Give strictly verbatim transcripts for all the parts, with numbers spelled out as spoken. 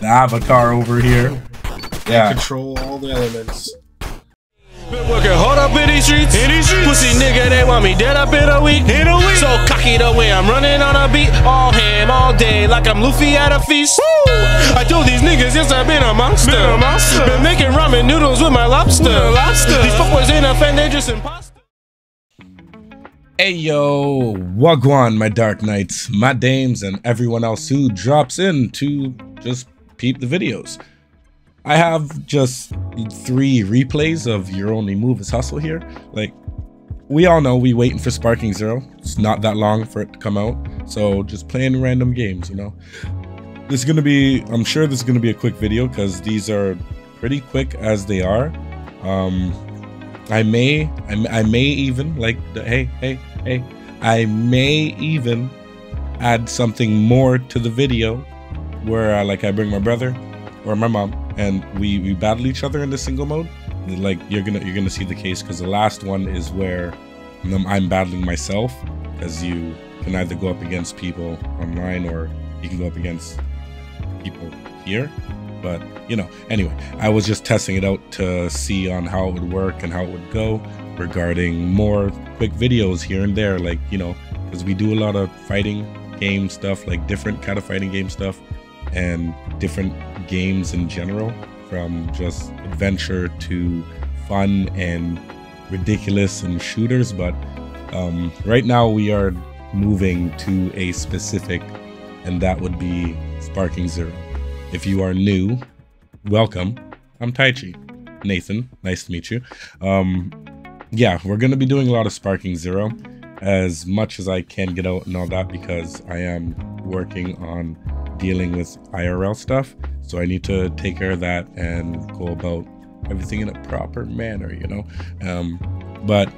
The avatar over here. Yeah. Control all the elements. Been working hard up in these streets. In these streets. Pussy nigga, they want me dead up in a week. In a week. So cocky the way I'm running on a beat. All ham, all day, like I'm Luffy at a feast. Woo! I told these niggas, yes, I've been a monster. Been a monster. Been making ramen noodles with my lobster. With a lobster. These fuckboys ain't offended, they just imposter. Hey yo, wagwan, my dark knights, my dames, and everyone else who drops in to just peep the videos. I have just three replays of Your Only Move is Hustle here. Like, we all know we waiting for Sparking Zero. It's not that long for it to come out. So just playing random games, you know. This is going to be, I'm sure this is going to be a quick video because these are pretty quick as they are. Um, I may, I, I may even, like, hey, hey, hey, I may even add something more to the video where I, like, I bring my brother or my mom. And we, we battle each other in the single mode. Like, you're gonna you're gonna see the case, because the last one is where I'm, I'm battling myself, because you can either go up against people online or you can go up against people here. But you know, anyway, I was just testing it out to see on how it would work and how it would go regarding more quick videos here and there, like, you know, because we do a lot of fighting game stuff, like different kind of fighting game stuff and different games in general, from just adventure to fun and ridiculous and shooters. But um, right now we are moving to a specific, and that would be Sparking Zero. If you are new, welcome. I'm Taichi Nathan, nice to meet you. Um, yeah, we're gonna be doing a lot of Sparking Zero as much as I can get out and all that, because I am working on dealing with I R L stuff, so I need to take care of that and go about everything in a proper manner, you know. Um, but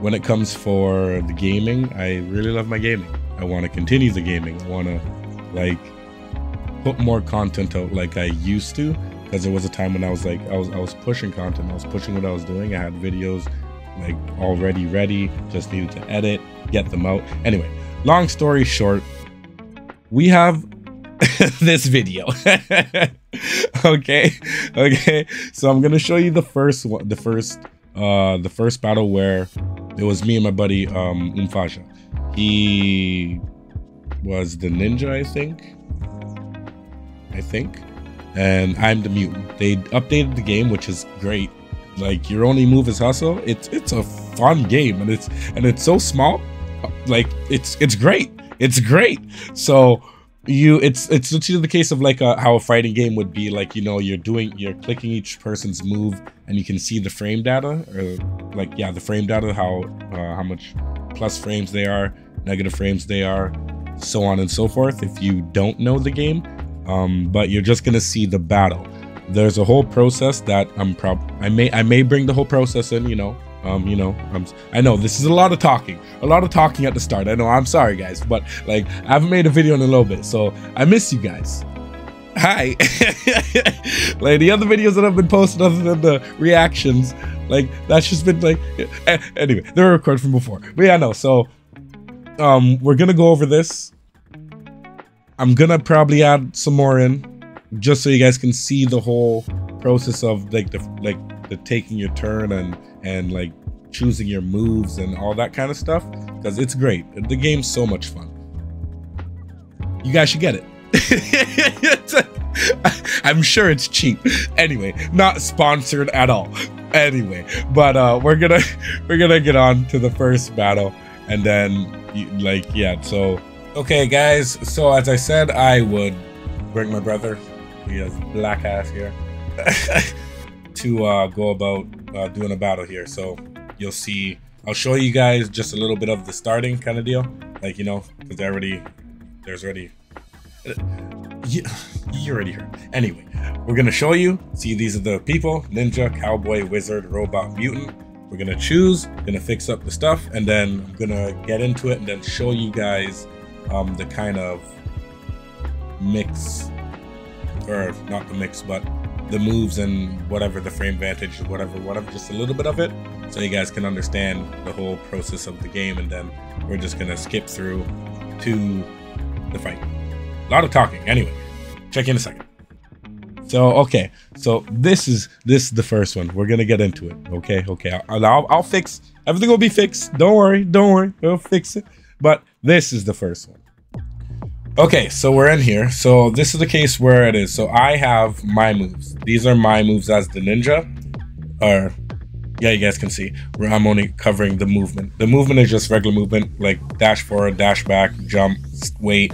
when it comes for the gaming, I really love my gaming. I want to continue the gaming. I want to, like, put more content out like I used to, because there was a time when I was like, I was I was pushing content. I was pushing what I was doing. I had videos like already ready, just needed to edit, get them out. Anyway, long story short, we have this video. okay okay so I'm gonna show you the first one, the first uh the first battle, where it was me and my buddy um Umfasha. He was the ninja, I think I think and I'm the mutant. They updated the game, which is great. Like, Your Only Move is Hustle, it's it's a fun game, and it's and it's so small, like it's it's great. It's great. So you it's it's literally the case of like a, how a fighting game would be, like, you know, you're doing you're clicking each person's move and you can see the frame data, or like, yeah, the frame data, how uh, how much plus frames they are, negative frames they are, so on and so forth, if you don't know the game. Um but you're just gonna see the battle. There's a whole process that i'm prob i may i may bring the whole process in, you know. Um, you know, I'm, I know this is a lot of talking, a lot of talking at the start. I know, I'm sorry guys, but like, I haven't made a video in a little bit, so I miss you guys. Hi. Like, the other videos that I've been posting other than the reactions, like, that's just been like, eh, anyway, they were recorded from before. But yeah, no, so, um, we're gonna go over this. I'm gonna probably add some more in, just so you guys can see the whole process of like the, like the taking your turn and and like choosing your moves and all that kind of stuff, because it's great. The game's so much fun. You guys should get it. It's like, I'm sure it's cheap. Anyway, not sponsored at all. Anyway, but uh, we're gonna we're gonna get on to the first battle, and then like yeah. So okay, guys. So as I said, I would bring my brother. He has black ass here. to uh, go about uh, doing a battle here. So you'll see, I'll show you guys just a little bit of the starting kind of deal, like, you know, because already there's already uh, you, you already heard. Anyway, we're gonna show you, see, these are the people: ninja, cowboy, wizard, robot, mutant. We're gonna choose, gonna fix up the stuff, and then I'm gonna get into it and then show you guys um, the kind of mix, or not the mix, but the moves and whatever, the frame vantage, whatever, whatever, just a little bit of it, so you guys can understand the whole process of the game. And then we're just gonna skip through to the fight. A lot of talking. Anyway, check in a second. So, okay, so this is this is the first one. We're gonna get into it. Okay, okay, I'll, I'll, I'll fix, everything will be fixed. Don't worry, don't worry, we'll fix it. But this is the first one. Okay, so we're in here. So this is the case where it is. So I have my moves. These are my moves as the ninja. Or, yeah, you guys can see where I'm only covering the movement. The movement is just regular movement, like dash forward, dash back, jump, wait,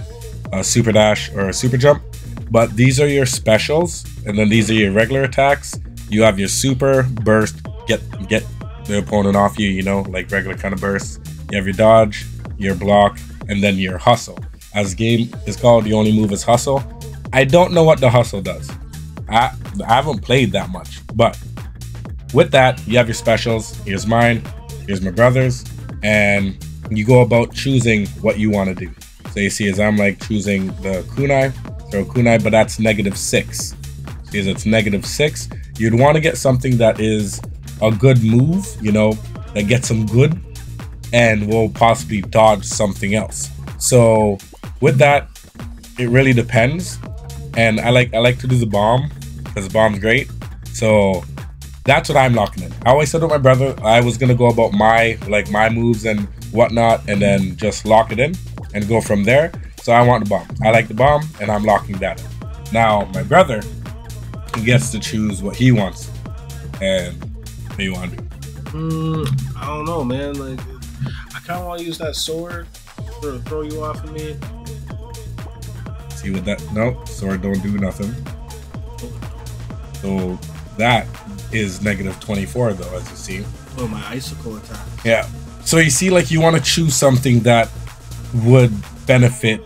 uh, super dash or super jump. But these are your specials, and then these are your regular attacks. You have your super burst, get get the opponent off you, you know, like regular kind of bursts. You have your dodge, your block, and then your hustle. As the game is called, Your Only Move is Hustle. I don't know what the hustle does. I, I haven't played that much, but with that, you have your specials. Here's mine, here's my brother's, and you go about choosing what you want to do. So you see, as I'm like choosing the kunai, throw kunai, but that's negative six. See, as it's negative six, you'd want to get something that is a good move, you know, that gets them good and will possibly dodge something else. So with that, it really depends. And I like I like to do the bomb because the bomb's great. So that's what I'm locking in. I always said with my brother, I was gonna go about my like my moves and whatnot, and then just lock it in and go from there. So I want the bomb. I like the bomb, and I'm locking that in. Now my brother, he gets to choose what he wants, and what do you want to do? Mm, I don't know, man. Like I kind of want to use that sword to throw you off of me. See with that? Nope, sword don't do nothing. So that is negative twenty-four though, as you see. Oh, my icicle attack. Yeah. So you see, like, you want to choose something that would benefit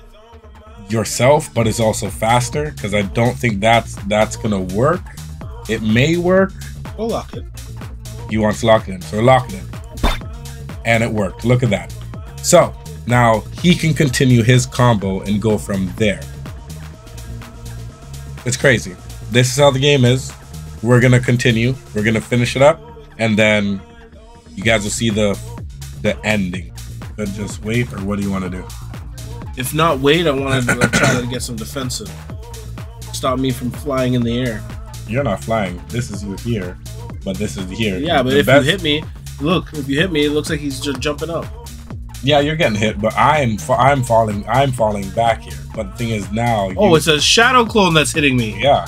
yourself, but is also faster, because I don't think that's that's gonna work. It may work. We'll lock it. You want to lock it in, so lock it in. And it worked. Look at that. So now he can continue his combo and go from there. It's crazy. This is how the game is. We're gonna continue. We're gonna finish it up, and then you guys will see the the ending. But just wait, or what do you want to do? If not wait, I want to try to get some defensive. Stop me from flying in the air. You're not flying. This is you here, but this is here. Yeah, but the if best... you hit me, look. If you hit me, it looks like he's just jumping up. Yeah, you're getting hit, but I'm I'm falling. I'm falling back here. But the thing is now. Oh, you... it's a shadow clone that's hitting me. Yeah.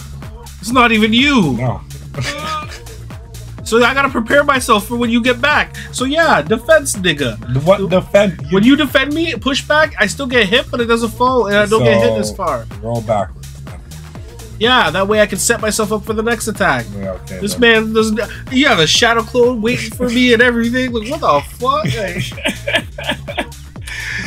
It's not even you. No. So I gotta prepare myself for when you get back. So yeah, defense, nigga. What defense? When you defend me, push back, I still get hit, but it doesn't fall, and I don't so, get hit as far. Roll backwards. Yeah, that way I can set myself up for the next attack. Yeah, okay, this then. Man doesn't. You have a shadow clone waiting for me and everything. Like what the fuck?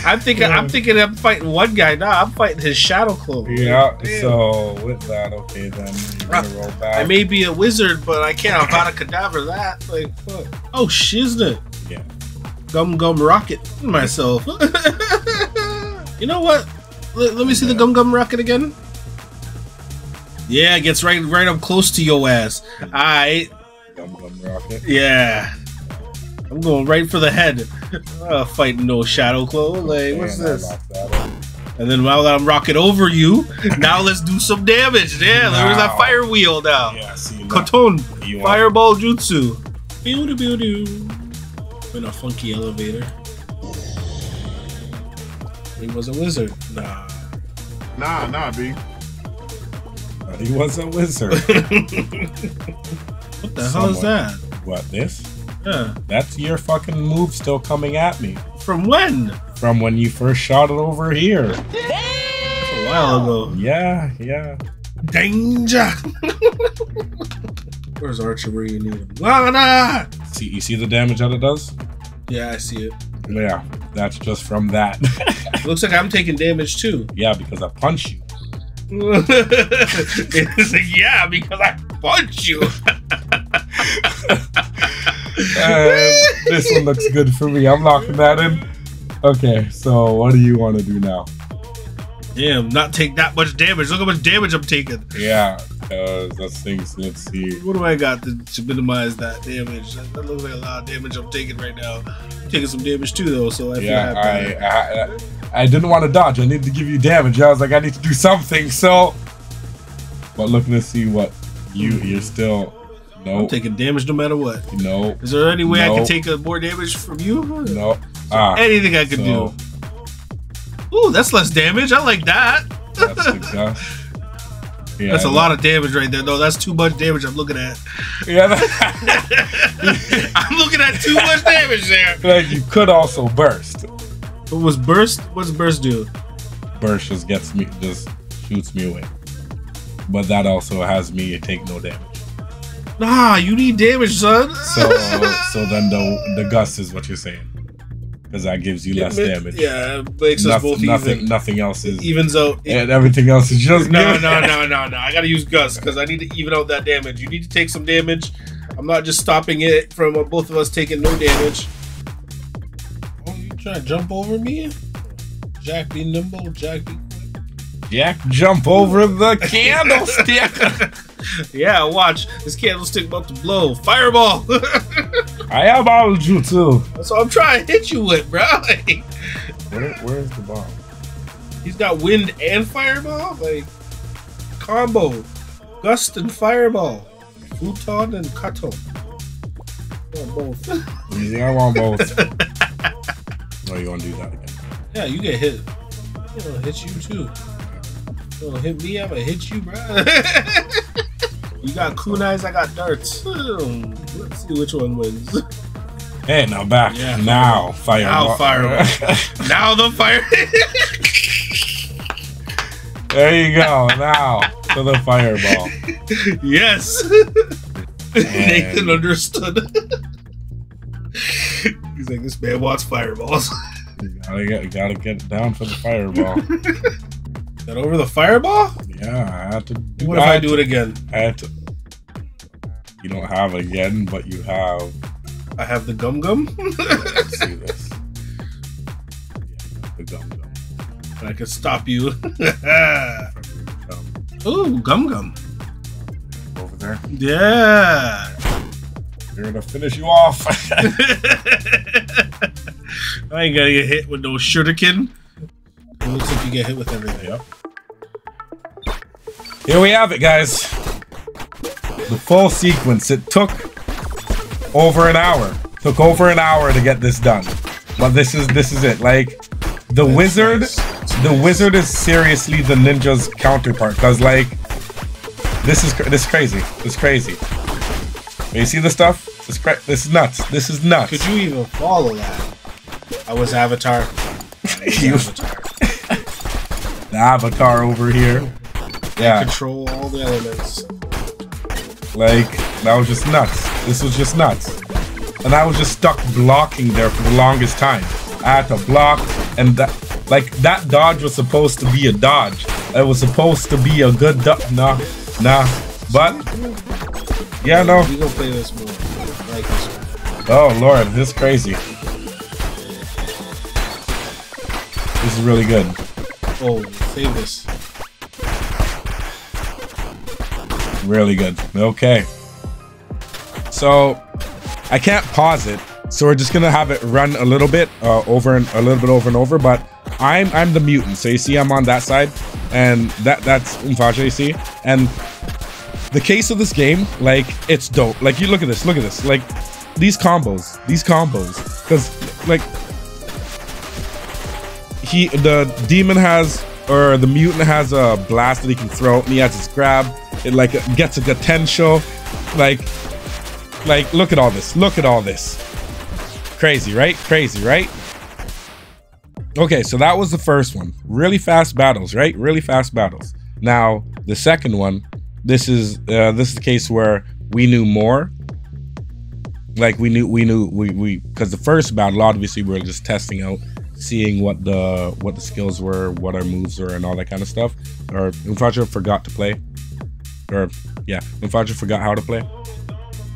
I'm thinking. Yeah. I'm thinking. I'm fighting one guy now. Nah, I'm fighting his shadow clone. Yeah. Man. So with that, okay then. Gonna roll back. I may be a wizard, but I can't Avada Kedavra that. Like, fuck. Oh, shiznit. Yeah. Gum gum rocket myself. You know what? Let, let me see yeah. the gum gum rocket again. Yeah, it gets right right up close to your ass. All right. Gum gum rocket. Yeah. I'm going right for the head. Uh, fighting no shadow clone. Like, what's Man, this? And then while I'm rocking over you, now let's do some damage. Yeah, wow. There's that fire wheel now. Yeah, see, Koton, fireball jutsu. Beauty, beauty. In a funky elevator. He was a wizard. Nah. Nah, nah, B. But he was a wizard. What the Someone, hell is that? What, this? Yeah. That's your fucking move still coming at me. From when? From when you first shot it over here. Damn! That's a while ago. Yeah, yeah. Danger! Where's Archer where you need him? Lagana! See, you see the damage that it does? Yeah, I see it. Yeah, that's just from that. Looks like I'm taking damage too. Yeah, because I punch you. It's like, yeah, because I punch you. Uh, this one looks good for me. I'm locking that in. Okay, so what do you want to do now? Damn, not take that much damage. Look how much damage I'm taking. Yeah, uh, that's things. Let's see. What do I got to, to minimize that damage? That, that looks like a lot of damage I'm taking right now. I'm taking some damage too, though, so I feel yeah, happy. I, I, I, I didn't want to dodge. I needed to give you damage. I was like, I need to do something, so but looking to see what you you're still. No, I'm taking damage no matter what. No. Is there any way no. I can take a more damage from you? No. Ah, anything I can so. do. Ooh, that's less damage. I like that. That's success. Yeah, that's a lot of damage right there. No, that's too much damage I'm looking at. Yeah. I'm looking at too much damage there. Like you could also burst. What was burst? What's burst do? Burst just gets me, just shoots me away. But that also has me take no damage. Nah, you need damage, son. So, so then the the gust is what you're saying, because that gives you less damage. Yeah, it makes us both even. Nothing, nothing else is evens out, and everything else is just no, no, no, no, no. I gotta use gust because I need to even out that damage. You need to take some damage. I'm not just stopping it from both of us taking no damage. Oh, you trying to jump over me? Jack, be nimble. Jack, be quick. Jack, jump over the candlestick. Yeah, watch. This candlestick about to blow. Fireball! I eyeballed you too. That's what I'm trying to hit you with, bro. Like, where, where's the bomb? He's got wind and fireball? Like, combo. Gust and fireball. Futon and Kato. I want both. Easy, I want both. No, you want to do that again. Yeah, you get hit. I'm gonna hit you too. You gonna hit me, I'm gonna hit you, bro. You got kunais, I got darts. Let's see which one wins. Hey, now back. Yeah. Now fire. Now fire. Now the fire. There you go. Now to the fireball. Yes. Nathan understood. He's like, this man wants fireballs. You gotta get, you gotta get down for the fireball. That over the fireball? Yeah, I had to. Do what if I, I do to, it again? I had to. You don't have it again, but you have. I have the gum gum. Yeah, let's see this. Yeah, the gum gum. And I can stop you. Ooh, gum gum. Over there. Yeah. You're gonna finish you off. I ain't gonna get hit with no shuriken. It looks like you get hit with everything. Yep. Here we have it, guys. The full sequence. It took over an hour. Took over an hour to get this done. But this is this is it. Like the That's wizard, nice. the nice. wizard is seriously the ninja's counterpart. Cause like this is this is crazy. This is crazy. You see this stuff? This cra this is nuts. This is nuts. Could you even follow that? I was Avatar. I was Avatar. The Avatar over here. Yeah. And control all the elements. Like, that was just nuts. This was just nuts. And I was just stuck blocking there for the longest time. I had to block, and that, like, that dodge was supposed to be a dodge. It was supposed to be a good dodge. Nah, nah. But, yeah, no. You gonna play this more. I like this one. Oh, Lord, this is crazy. This is really good. Oh, save this. Really good. Okay. So, I can't pause it. So we're just gonna have it run a little bit uh, over and a little bit over and over. But I'm I'm the mutant. So you see, I'm on that side, and that that's Umfasha. You see, and the case of this game, like it's dope. Like you look at this, look at this. Like these combos, these combos, because like. He, the demon has, or the mutant has a blast that he can throw, and he has his grab. It like gets a potential, like, like look at all this, look at all this, crazy, right? Crazy, right? Okay, so that was the first one. Really fast battles, right? Really fast battles. Now the second one, this is uh, this is the case where we knew more. Like we knew, we knew, we we because the first battle, obviously, we were just testing out. Seeing what the what the skills were, what our moves were, and all that kind of stuff. Or Umfasha forgot to play. Or yeah, Umfasha forgot how to play.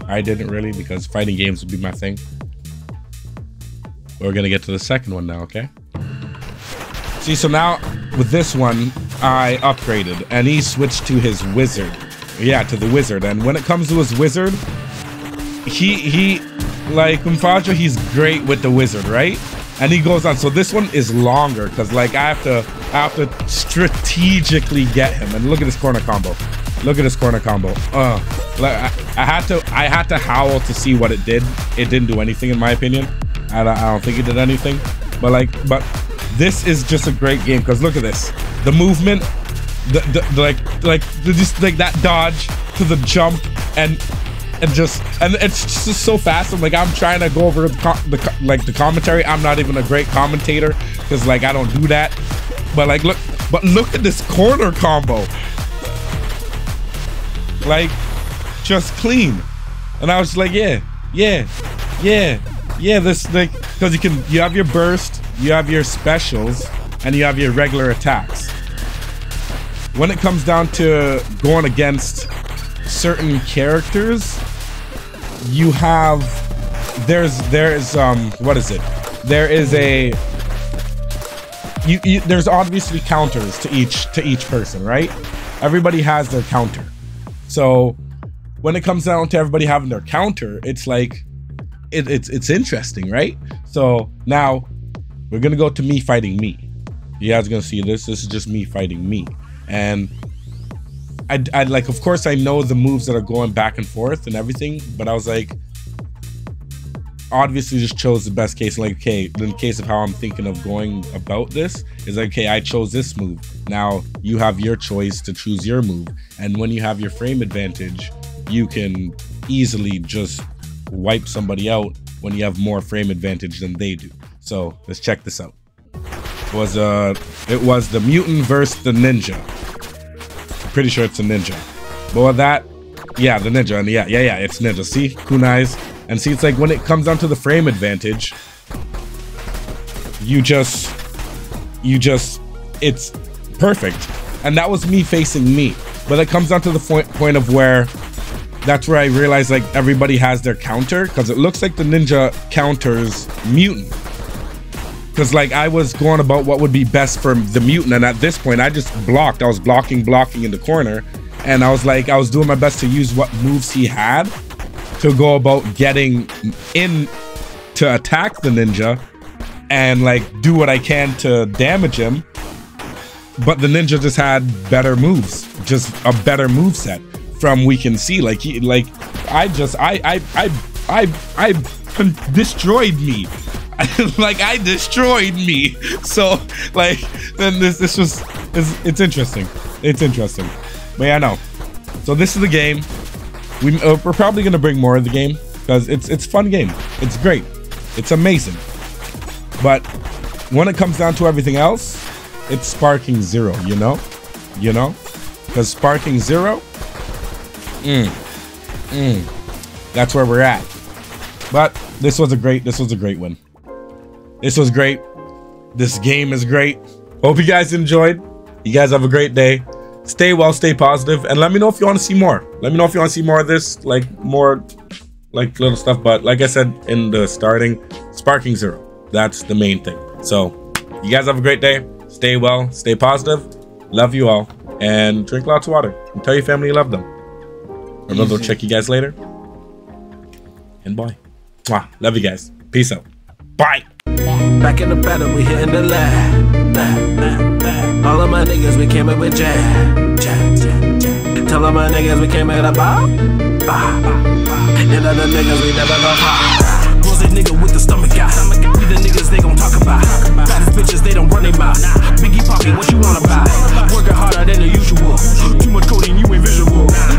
I didn't really because fighting games would be my thing. We're gonna get to the second one now, okay? See, so now with this one, I upgraded, and he switched to his wizard. Yeah, to the wizard. And when it comes to his wizard, he he like Umfasha, he's great with the wizard, right? And he goes on. So this one is longer because like I have to I have to strategically get him. And look at this corner combo. Look at this corner combo. Uh, I, I had to I had to howl to see what it did. It didn't do anything in my opinion. I don't, I don't think it did anything. But like, but this is just a great game because look at this. The movement, the, the, the like like the, just like that dodge to the jump and and just and it's just so fast. I'm like I'm trying to go over the, the like the commentary. I'm not even a great commentator because like I don't do that. But like look, but look at this corner combo. Like, just clean, and I was just like, yeah, yeah, yeah, yeah. This like, because you can, you have your burst, you have your specials, and you have your regular attacks. When it comes down to going against certain characters, you have there's there's um what is it? There is a you, you there's obviously counters to each to each person, right? Everybody has their counter. So when it comes down to everybody having their counter, it's like, it, it's it's interesting, right? So now we're going to go to me fighting me. You guys are going to see this. This is just me fighting me. And I, I like, of course, I know the moves that are going back and forth and everything, but I was like, obviously just chose the best case. Like, okay, in case of how I'm thinking of going about this is like, okay, I chose this move. Now you have your choice to choose your move. And when you have your frame advantage, you can easily just wipe somebody out when you have more frame advantage than they do. So let's check this out. It was, uh, it was the mutant versus the ninja. I'm pretty sure it's a ninja. But with that, yeah, the ninja. And yeah, yeah, yeah, it's ninja. See? Kunai's. And see, it's like when it comes down to the frame advantage, you just, you just, it's perfect. And that was me facing me. But it comes down to the point, point of where that's where I realized like everybody has their counter, because it looks like the ninja counters mutant. Because like I was going about what would be best for the mutant. And at this point, I just blocked. I was blocking, blocking in the corner. And I was like, I was doing my best to use what moves he had to go about getting in to attack the ninja and like do what I can to damage him. But the ninja just had better moves, just a better move set from we can see. Like he, like I just, I, I, I, I, I destroyed me. Like I destroyed me. So like then this, this was, it's, it's interesting. It's interesting. But yeah, no. So this is the game. We, uh, we're probably gonna bring more of the game because it's it's fun game. It's great. It's amazing. But when it comes down to everything else, it's Sparking Zero. You know, you know, because Sparking Zero. Mm, mm, that's where we're at. But this was a great. This was a great win. This was great. This game is great. Hope you guys enjoyed. You guys have a great day. Stay well, stay positive, and let me know if you want to see more. Let me know if you want to see more of this, like more like little stuff. But like I said in the starting, Sparking Zero. That's the main thing. So you guys have a great day. Stay well, stay positive. Love you all. And drink lots of water. And tell your family you love them. And we'll check you guys later. And bye. Mwah. Love you guys. Peace out. Bye. Back in the battle, we hitting the lab. All of my niggas, we came in with jab, jab, jab, jab. Tell all my niggas, we came in a bop, bop, bop. And other niggas, we never go high. Cause a nigga with the stomach out. We the niggas they gon' talk about. Baddest bitches, they don't run their mouth. Biggie Poppy, what you wanna buy? Working harder than the usual. Too much coding, you ain't visual.